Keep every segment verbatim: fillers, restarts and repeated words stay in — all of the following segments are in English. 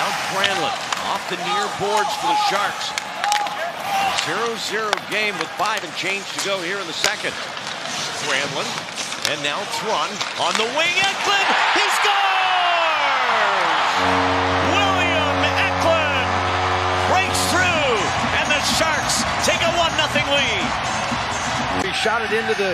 Now Granlund off the near boards for the Sharks. zero zero game with five and change to go here in the second. Granlund, and now Thrun on the wing. Eklund, he scores! William Eklund breaks through, and the Sharks take a one nothing lead. He shot it into the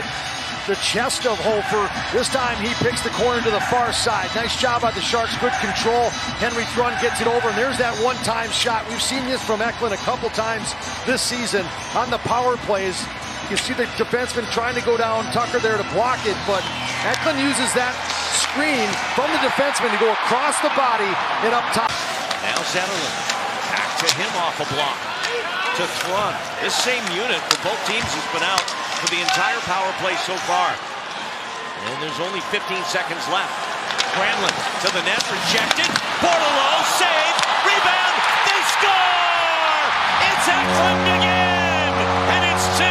the chest of Holfer. This time he picks the corner to the far side. Nice job by the Sharks, good control. Henry Thrun gets it over, and there's that one-time shot. We've seen this from Eklund a couple times this season on the power plays. You see the defenseman trying to go down, Tucker there to block it, but Eklund uses that screen from the defenseman to go across the body and up top. Now Zetterlund, back to him off a block to Thrun. This same unit for both teams has been out for the entire power play so far. And there's only fifteen seconds left. Granlund to the net, rejected. Bordelow, save, rebound, they score! It's Eklund again! And it's two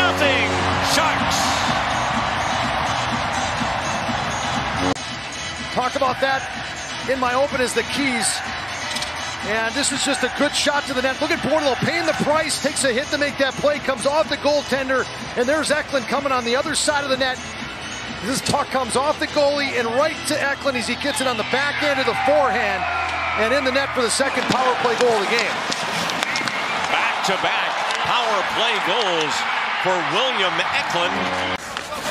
nothing Sharks! Talk about that in my open is the keys. And this was just a good shot to the net. Look at Bordelow paying the price, takes a hit to make that play, comes off the goaltender, and there's Eklund coming on the other side of the net. This puck comes off the goalie and right to Eklund as he gets it on the back end of the forehand, and in the net for the second power play goal of the game. Back-to-back power play goals for William Eklund.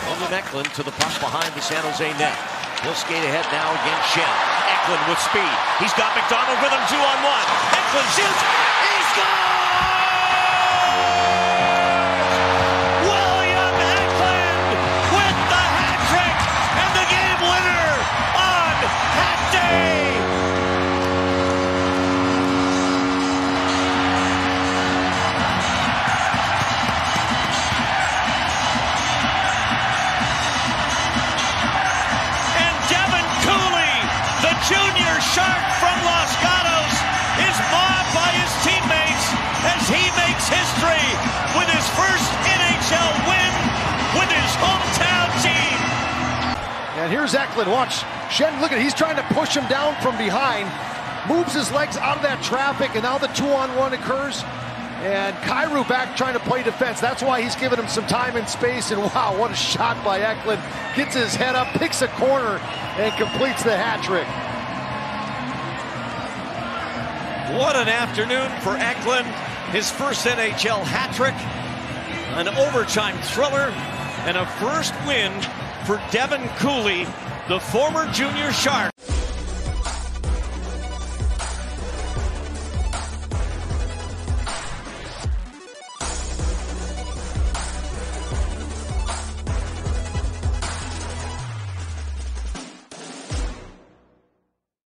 William Eklund to the puck behind the San Jose net. He'll skate ahead now against Shin. Eklund with speed. He's got McDonald with him, two on one. Eklund shoots. He scores! William Eklund with the hat trick and the game winner on Hat Day. Junior Shark from Los Gatos is mobbed by his teammates as he makes history with his first N H L win with his hometown team. And here's Eklund. Watch. Shin, look at it. He's trying to push him down from behind. Moves his legs out of that traffic, and now the two-on-one occurs. And Kyrou back trying to play defense. That's why he's giving him some time and space. And wow, what a shot by Eklund. Gets his head up, picks a corner, and completes the hat trick. What an afternoon for Eklund. His first N H L hat trick, an overtime thriller, and a first win for Devin Cooley, the former junior Shark.